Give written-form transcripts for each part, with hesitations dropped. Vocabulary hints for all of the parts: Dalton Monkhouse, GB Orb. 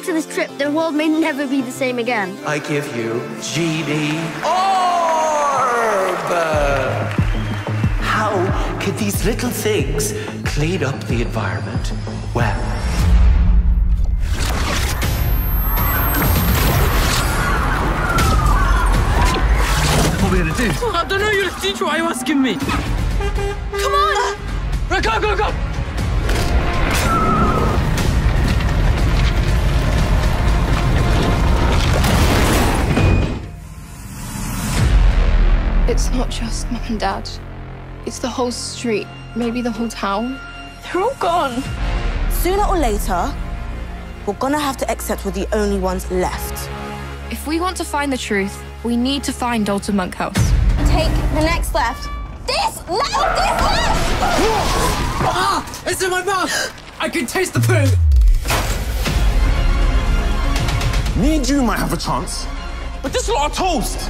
After this trip, the world may never be the same again. I give you GB Orb! How could these little things clean up the environment? Well... what are we gonna do? I don't know, you're a teacher, why are you asking me? Come on! Right, go, go, go! It's not just Mum and Dad. It's the whole street, maybe the whole town. They're all gone. Sooner or later, we're gonna have to accept we're the only ones left. If we want to find the truth, we need to find Dalton Monkhouse. Take the next left. This left! This left! Ah! It's in my mouth! I can taste the poo! Me and you might have a chance, but this lot are toast!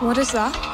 What is that?